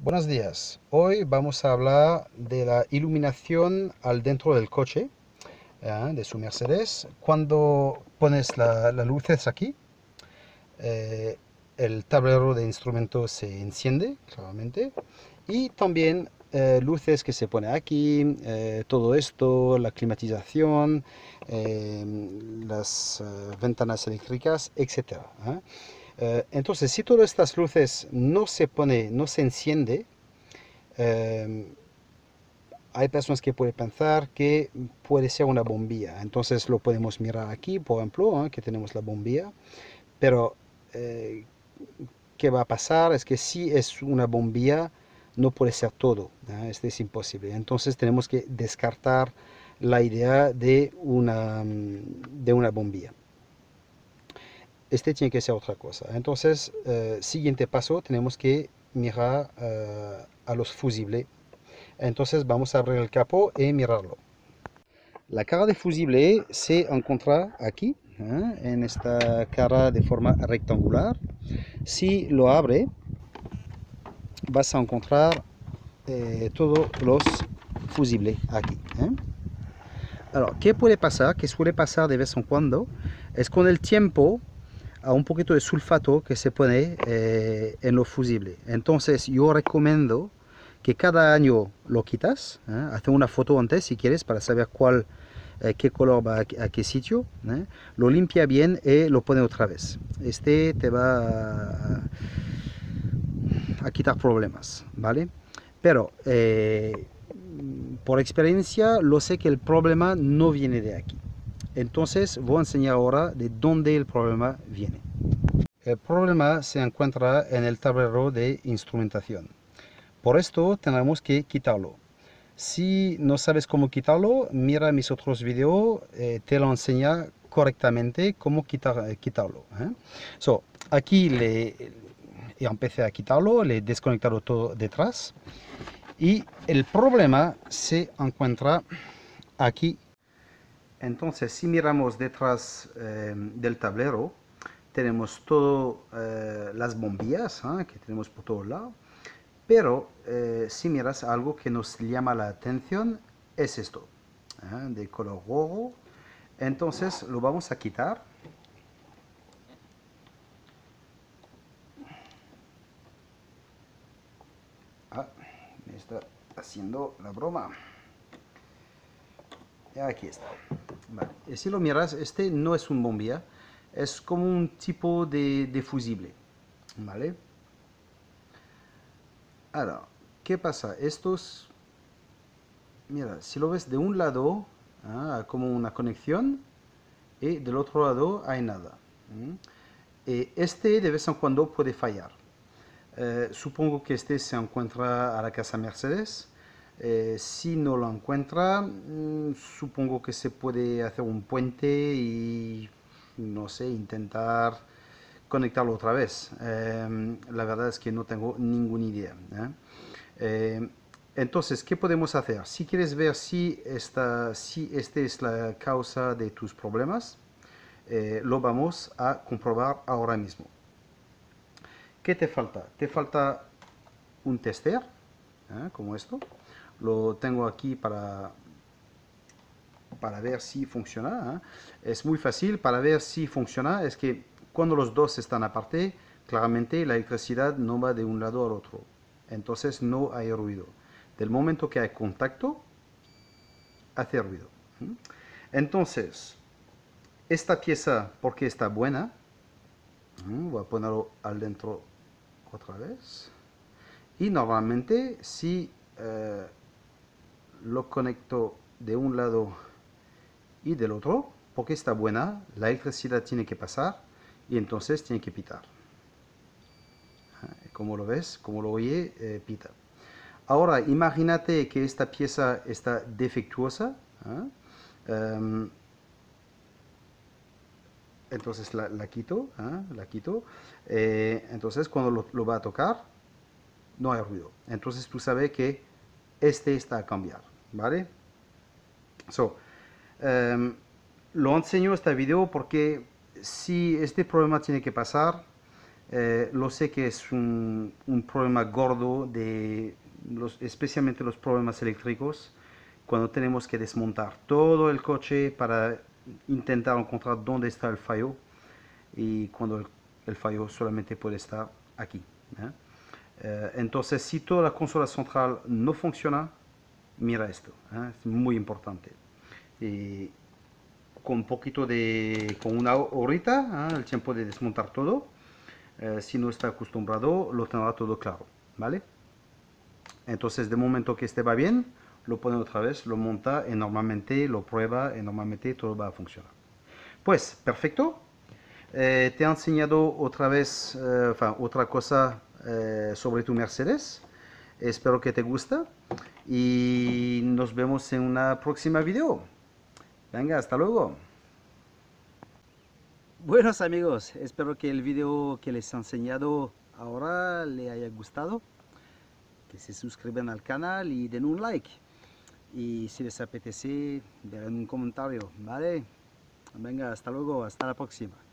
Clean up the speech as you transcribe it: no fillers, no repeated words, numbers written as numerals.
Buenos días. Hoy vamos a hablar de la iluminación al dentro del coche, de su Mercedes. Cuando pones las luces aquí, el tablero de instrumentos se enciende claramente, y también luces que se pone aquí, todo esto, la climatización, las ventanas eléctricas, etc. Entonces, si todas estas luces no se enciende, hay personas que pueden pensar que puede ser una bombilla. Entonces lo podemos mirar aquí, por ejemplo, que tenemos la bombilla, pero ¿qué va a pasar? Es que si es una bombilla, no puede ser todo, esto es imposible. Entonces tenemos que descartar la idea de una bombilla. Este tiene que ser otra cosa. Entonces, siguiente paso, tenemos que mirar a los fusibles. Entonces vamos a abrir el capó y mirarlo. La cara de fusible se encuentra aquí, en esta cara de forma rectangular. Si lo abre, vas a encontrar todos los fusibles aquí. Ahora, ¿qué puede pasar? Que suele pasar de vez en cuando, es con el tiempo a un poquito de sulfato que se pone en los fusibles. Entonces yo recomiendo que cada año lo quitas, haz una foto antes si quieres para saber cuál, qué color va a qué sitio, lo limpia bien y lo pone otra vez. Este te va a quitar problemas, ¿vale? Pero por experiencia lo sé que el problema no viene de aquí. Entonces voy a enseñar ahora de dónde el problema viene. El problema se encuentra en el tablero de instrumentación. Por esto tenemos que quitarlo. Si no sabes cómo quitarlo, mira mis otros vídeos, te lo enseña correctamente cómo quitarlo. Aquí empecé a quitarlo, le he desconectado todo detrás. Y el problema se encuentra aquí. Entonces, si miramos detrás del tablero, tenemos todas las bombillas que tenemos por todos lados, pero si miras algo que nos llama la atención, es esto, de color rojo. Entonces lo vamos a quitar. Me está haciendo la broma. Aquí está. Vale. Y si lo miras, este no es un bombilla, es como un tipo de fusible, ¿vale? Ahora, ¿qué pasa? Estos, mira, si lo ves de un lado, como una conexión, y del otro lado hay nada. Este de vez en cuando puede fallar. Supongo que este se encuentra a la casa Mercedes. Si no lo encuentra, supongo que se puede hacer un puente y, no sé, intentar conectarlo otra vez. La verdad es que no tengo ninguna idea. Entonces, ¿qué podemos hacer? Si quieres ver si esta es la causa de tus problemas, lo vamos a comprobar ahora mismo. ¿Qué te falta? Te falta un tester, como esto. Lo tengo aquí para ver si funciona. Es muy fácil. Para ver si funciona es que cuando los dos están aparte, claramente la electricidad no va de un lado al otro. Entonces no hay ruido. Del momento que hay contacto, hace ruido. Entonces, esta pieza, porque está buena, voy a ponerlo al dentro otra vez. Y normalmente, si lo conecto de un lado y del otro, porque está buena, la electricidad tiene que pasar y entonces tiene que pitar. Como lo ves, como lo oye, pita. Ahora imagínate que esta pieza está defectuosa, entonces la quito, entonces cuando lo va a tocar no hay ruido. Entonces tú sabes que este está a cambiar, ¿vale? Lo enseño este video porque si este problema tiene que pasar, Lo sé que es un problema gordo, especialmente los problemas eléctricos, cuando tenemos que desmontar todo el coche para intentar encontrar dónde está el fallo, y cuando el fallo solamente puede estar aquí, ¿eh? Entonces, si toda la consola central no funciona, mira esto, ¿eh? Es muy importante. Y con una horita, ¿eh? El tiempo de desmontar todo. Si no está acostumbrado, lo tendrá todo claro, ¿vale? Entonces, de momento que este va bien, lo pone otra vez, lo monta y normalmente lo prueba y normalmente todo va a funcionar. Pues, perfecto. Te he enseñado otra vez, otra cosa sobre tu Mercedes. Espero que te guste y nos vemos en una próxima video. Venga, hasta luego. Buenos amigos, espero que el video que les he enseñado ahora les haya gustado, que se suscriban al canal y den un like, y si les apetece, den un comentario, ¿vale? Venga, hasta luego, hasta la próxima.